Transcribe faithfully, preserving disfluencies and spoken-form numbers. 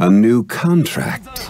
A new contract.